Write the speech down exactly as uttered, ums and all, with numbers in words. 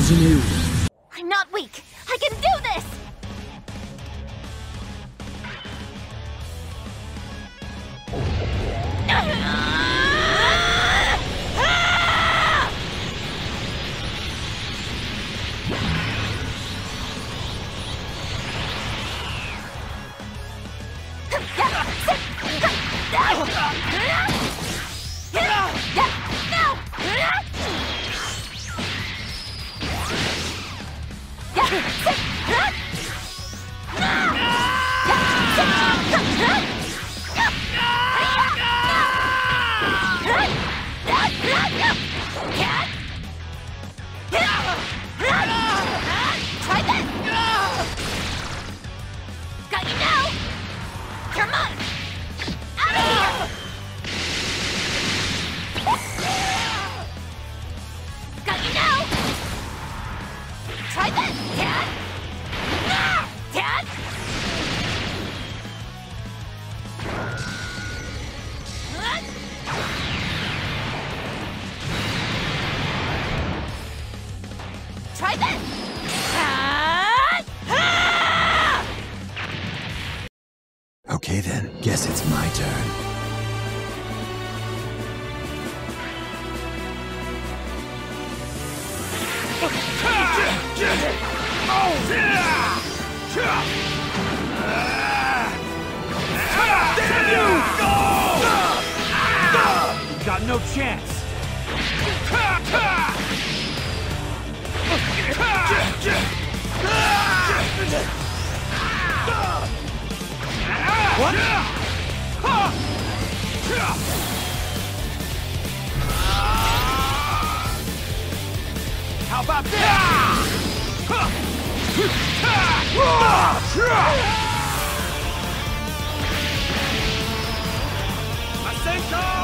as an eel. I'm not weak. I can do this. Okay then, guess it's my turn. You got no chance. What? How about that?